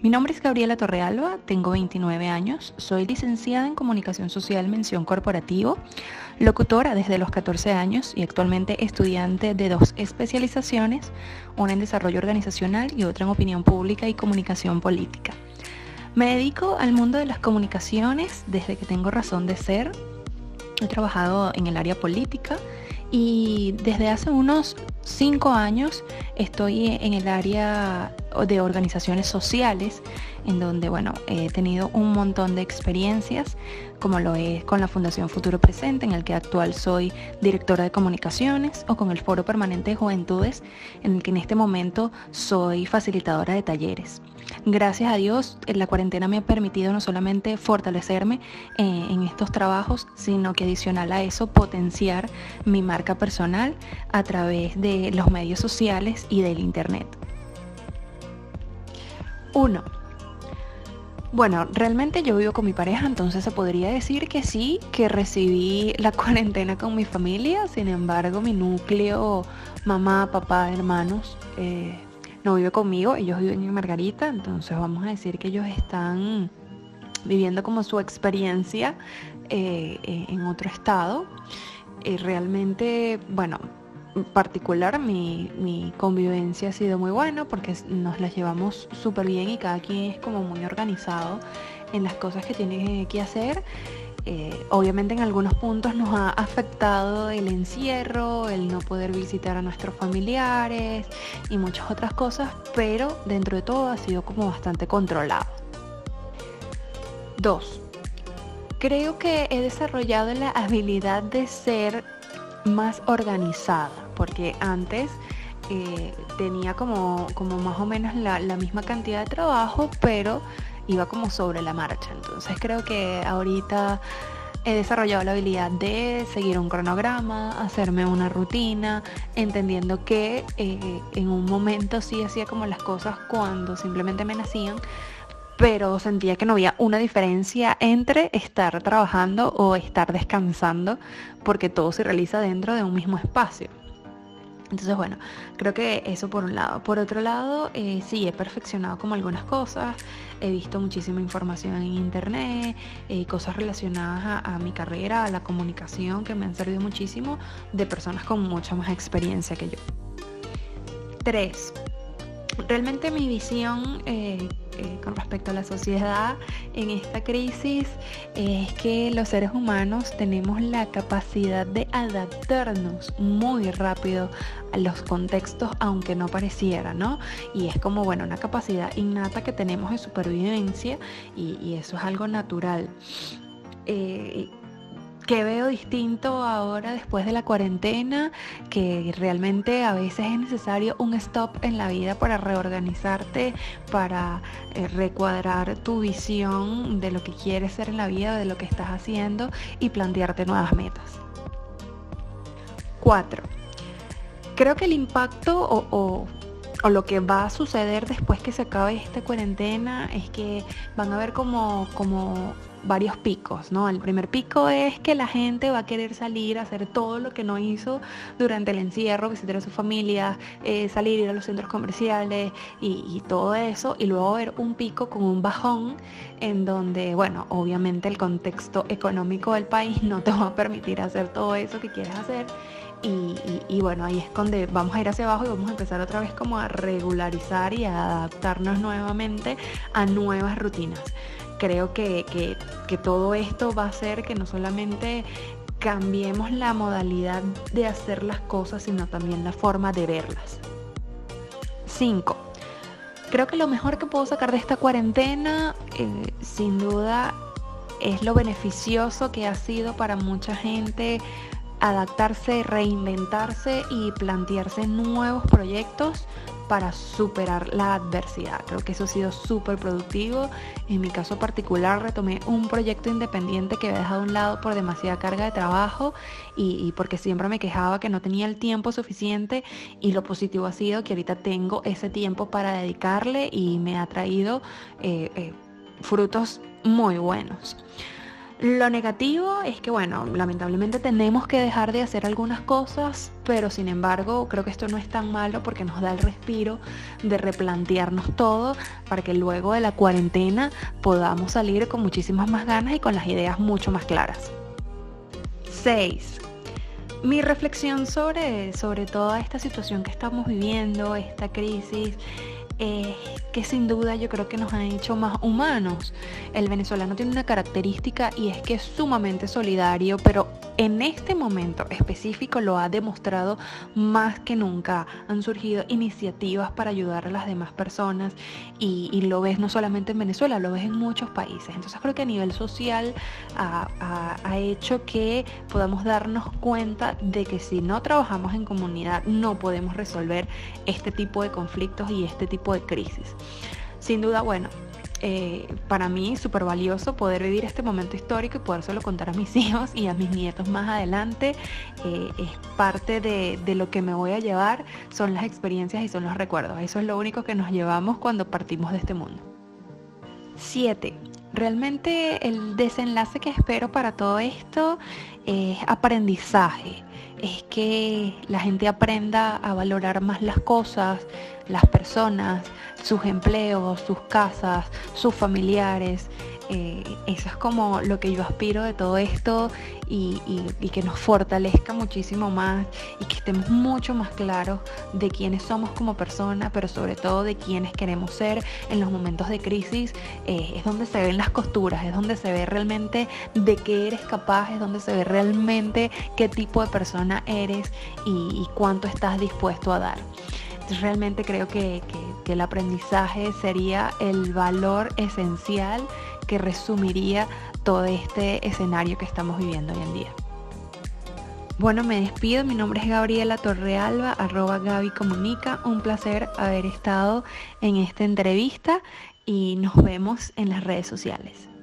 Mi nombre es Gabriela Torrealba, tengo 29 años, soy licenciada en Comunicación Social Mención Corporativo, locutora desde los 14 años y actualmente estudiante de dos especializaciones, una en Desarrollo Organizacional y otra en Opinión Pública y Comunicación Política. Me dedico al mundo de las comunicaciones desde que tengo razón de ser. He trabajado en el área política y desde hace unos 5 años estoy en el área de organizaciones sociales, en donde he tenido un montón de experiencias, como lo es con la Fundación Futuro Presente, en el que actual soy directora de comunicaciones, o con el Foro Permanente de Juventudes, en el que en este momento soy facilitadora de talleres. Gracias a Dios, la cuarentena me ha permitido no solamente fortalecerme en estos trabajos, sino que adicional a eso potenciar mi marca personal a través de los medios sociales y del internet. 1. Realmente yo vivo con mi pareja, entonces se podría decir que sí, que recibí la cuarentena con mi familia. Sin embargo, mi núcleo, mamá, papá, hermanos, no vive conmigo. Ellos viven en Margarita, entonces vamos a decir que ellos están viviendo como su experiencia en otro estado. Realmente, particular, mi convivencia ha sido muy buena porque nos las llevamos súper bien y cada quien es como muy organizado en las cosas que tiene que hacer. Obviamente en algunos puntos nos ha afectado el encierro, el no poder visitar a nuestros familiares y muchas otras cosas, pero dentro de todo ha sido como bastante controlado. 2. Creo que he desarrollado la habilidad de ser más organizada, porque antes tenía como más o menos la misma cantidad de trabajo, pero iba como sobre la marcha. Entonces creo que ahorita he desarrollado la habilidad de seguir un cronograma, hacerme una rutina, entendiendo que en un momento sí hacía como las cosas cuando simplemente me nacían, pero sentía que no había una diferencia entre estar trabajando o estar descansando, porque todo se realiza dentro de un mismo espacio. Entonces, creo que eso por un lado. Por otro lado, sí, he perfeccionado como algunas cosas, he visto muchísima información en internet, cosas relacionadas a mi carrera, a la comunicación, que me han servido muchísimo, de personas con mucha más experiencia que yo. 3. Realmente mi visión con respecto a la sociedad en esta crisis es que los seres humanos tenemos la capacidad de adaptarnos muy rápido a los contextos, aunque no pareciera, ¿no? Y es como, una capacidad innata que tenemos de supervivencia y eso es algo natural. ¿Qué veo distinto ahora después de la cuarentena? Que realmente a veces es necesario un stop en la vida para reorganizarte, para recuadrar tu visión de lo que quieres ser en la vida, de lo que estás haciendo y plantearte nuevas metas. 4. Creo que el impacto o lo que va a suceder después que se acabe esta cuarentena es que van a haber como varios picos, ¿no? El primer pico es que la gente va a querer salir a hacer todo lo que no hizo durante el encierro, visitar a su familia, salir, ir a los centros comerciales y todo eso, y luego va a haber un pico con un bajón en donde, obviamente el contexto económico del país no te va a permitir hacer todo eso que quieres hacer. Y ahí es donde vamos a ir hacia abajo y vamos a empezar otra vez como a regularizar y a adaptarnos nuevamente a nuevas rutinas. Creo que todo esto va a hacer que no solamente cambiemos la modalidad de hacer las cosas, sino también la forma de verlas. 5. Creo que lo mejor que puedo sacar de esta cuarentena, sin duda, es lo beneficioso que ha sido para mucha gente adaptarse, reinventarse y plantearse nuevos proyectos para superar la adversidad. Creo que eso ha sido súper productivo. En mi caso particular retomé un proyecto independiente que había dejado a un lado por demasiada carga de trabajo y porque siempre me quejaba que no tenía el tiempo suficiente, y lo positivo ha sido que ahorita tengo ese tiempo para dedicarle y me ha traído frutos muy buenos. Lo negativo es que, bueno, lamentablemente tenemos que dejar de hacer algunas cosas, pero sin embargo creo que esto no es tan malo porque nos da el respiro de replantearnos todo para que luego de la cuarentena podamos salir con muchísimas más ganas y con las ideas mucho más claras. 6. Mi reflexión sobre toda esta situación que estamos viviendo, esta crisis, que sin duda yo creo que nos ha hecho más humanos. El venezolano tiene una característica y es que es sumamente solidario, pero en este momento específico lo ha demostrado más que nunca. Han surgido iniciativas para ayudar a las demás personas y lo ves no solamente en Venezuela, lo ves en muchos países. Entonces creo que a nivel social ha hecho que podamos darnos cuenta de que si no trabajamos en comunidad no podemos resolver este tipo de conflictos y este tipo de crisis. Sin duda, bueno, para mí súper valioso poder vivir este momento histórico y podérselo contar a mis hijos y a mis nietos más adelante. Es parte de lo que me voy a llevar, son las experiencias y son los recuerdos. Eso es lo único que nos llevamos cuando partimos de este mundo. 7. Realmente el desenlace que espero para todo esto es aprendizaje. Es que la gente aprenda a valorar más las cosas, las personas, sus empleos, sus casas, sus familiares. Eso es como lo que yo aspiro de todo esto y que nos fortalezca muchísimo más y que estemos mucho más claros de quiénes somos como personas, pero sobre todo de quiénes queremos ser en los momentos de crisis. Es donde se ven las costuras, es donde se ve realmente de qué eres capaz, es donde se ve realmente qué tipo de persona eres y cuánto estás dispuesto a dar. Realmente creo que el aprendizaje sería el valor esencial que resumiría todo este escenario que estamos viviendo hoy en día. Bueno, me despido. Mi nombre es Gabriela Torrealba, @GabiComunica. Un placer haber estado en esta entrevista y nos vemos en las redes sociales.